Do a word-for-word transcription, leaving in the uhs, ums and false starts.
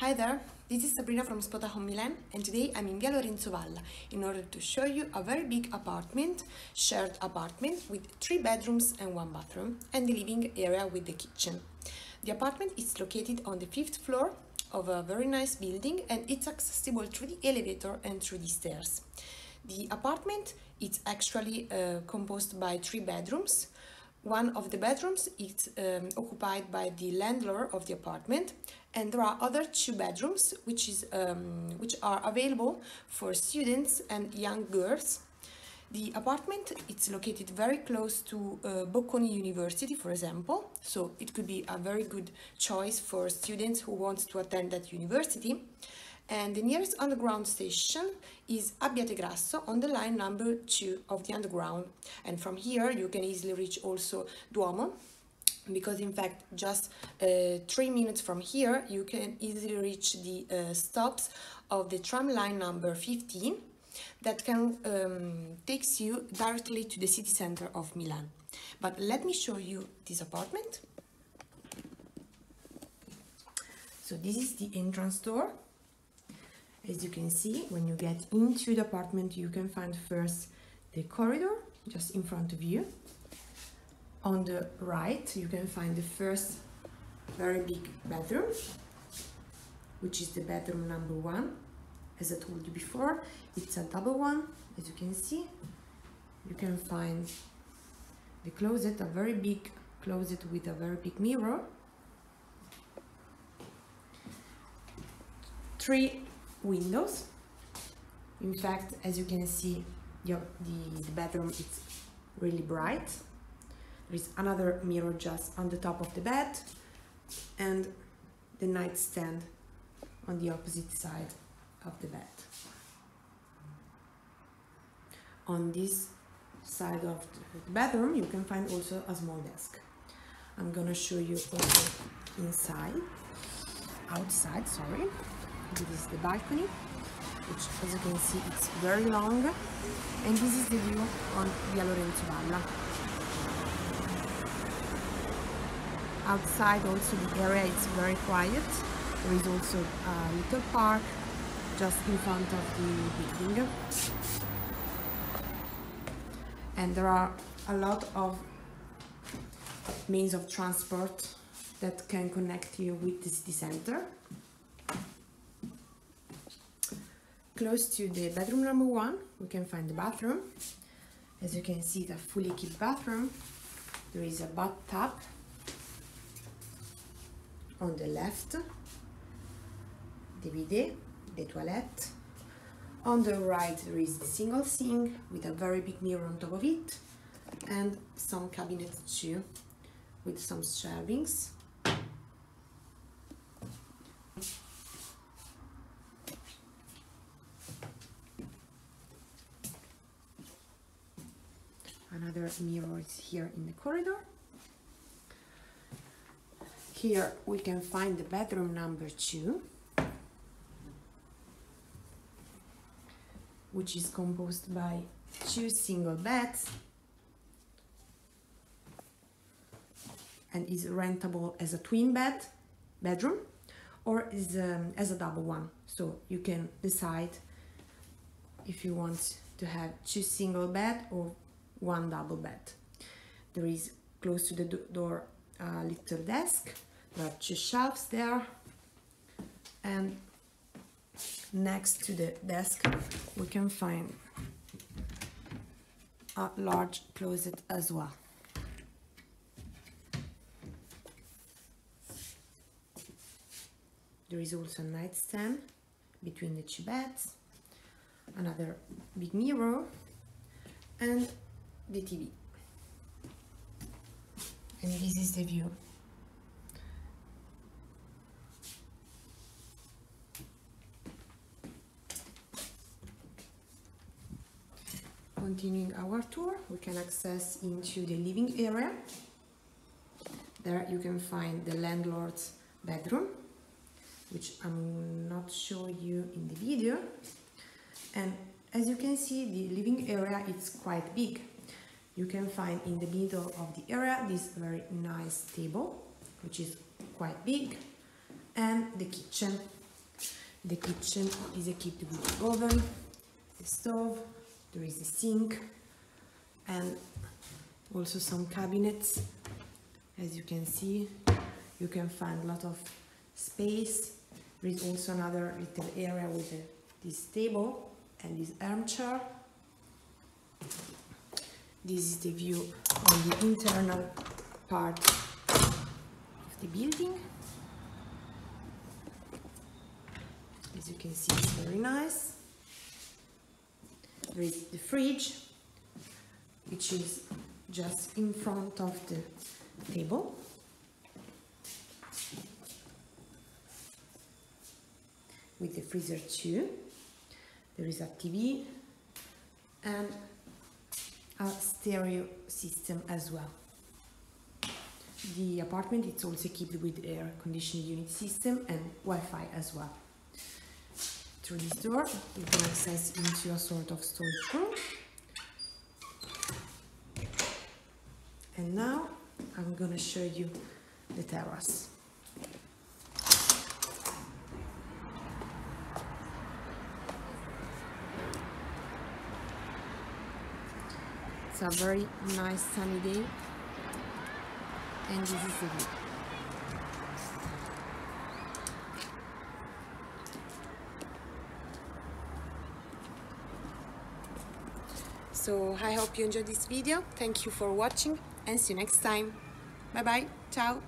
Hi there, this is Sabrina from Spotahome Milan, and today I'm in Via Lorenzo Valla in order to show you a very big apartment, shared apartment with three bedrooms and one bathroom, and the living area with the kitchen. The apartment is located on the fifth floor of a very nice building, and it's accessible through the elevator and through the stairs. The apartment is actually uh, composed by three bedrooms. One of the bedrooms is um, occupied by the landlord of the apartment, and there are other two bedrooms which is um, which are available for students and young girls. The apartment is located very close to uh, Bocconi University, for example, so it could be a very good choice for students who want to attend that university. And the nearest underground station is Abbiategrasso on the line number two of the underground. And from here you can easily reach also Duomo, because in fact just uh, three minutes from here you can easily reach the uh, stops of the tram line number fifteen that can um, takes you directly to the city center of Milan. But let me show you this apartment. So this is the entrance door. As you can see, when you get into the apartment, you can find first the corridor just in front of you. On the right, you can find the first very big bedroom, which is the bedroom number one. As I told you before, it's a double one, as you can see. You can find the closet, a very big closet with a very big mirror. Three windows. In fact, as you can see, the, the bedroom is really bright. There is another mirror just on the top of the bed, and the nightstand on the opposite side of the bed. On this side of the bedroom you can find also a small desk. I'm gonna show you also inside, outside, sorry. This is the balcony, which as you can see it's very long, and this is the view on Via Lorenzo Valla. Outside also the area is very quiet. There is also a little park just in front of the building, and there are a lot of means of transport that can connect you with the city center. Close to the bedroom number one, we can find the bathroom. As you can see, it's a fully equipped bathroom. There is a bathtub on the left, the bidet, the toilet. On the right, there is the single sink with a very big mirror on top of it, and some cabinets too, with some shelvings. Another mirror is here in the corridor. Here we can find the bedroom number two, which is composed by two single beds and is rentable as a twin bed bedroom or is um, as a double one. So you can decide if you want to have two single bed or one double bed. There is close to the do door a little desk. There are two shelves there, and next to the desk we can find a large closet as well. There is also a nightstand between the two beds, another big mirror, and the T V. And this is the view . Continuing our tour, we can access into the living area. There you can find the landlord's bedroom, which I'm not showing you in the video, and as you can see the living area is quite big. You can find in the middle of the area this very nice table, which is quite big, and the kitchen The kitchen is equipped with the oven, the stove, there is a sink and also some cabinets. As you can see, you can find a lot of space. There is also another little area with a, this table and this armchair. This is the view on the internal part of the building. As you can see, it's very nice. There is the fridge, which is just in front of the table. With the freezer too. There is a T V and a stereo system as well. The apartment is also equipped with air conditioning unit system and Wi-Fi as well. Through this door, you can access into a sort of storage room. And now I'm gonna show you the terrace. It's a very nice sunny day, and this is the view. So I hope you enjoyed this video. Thank you for watching and see you next time. Bye bye, ciao!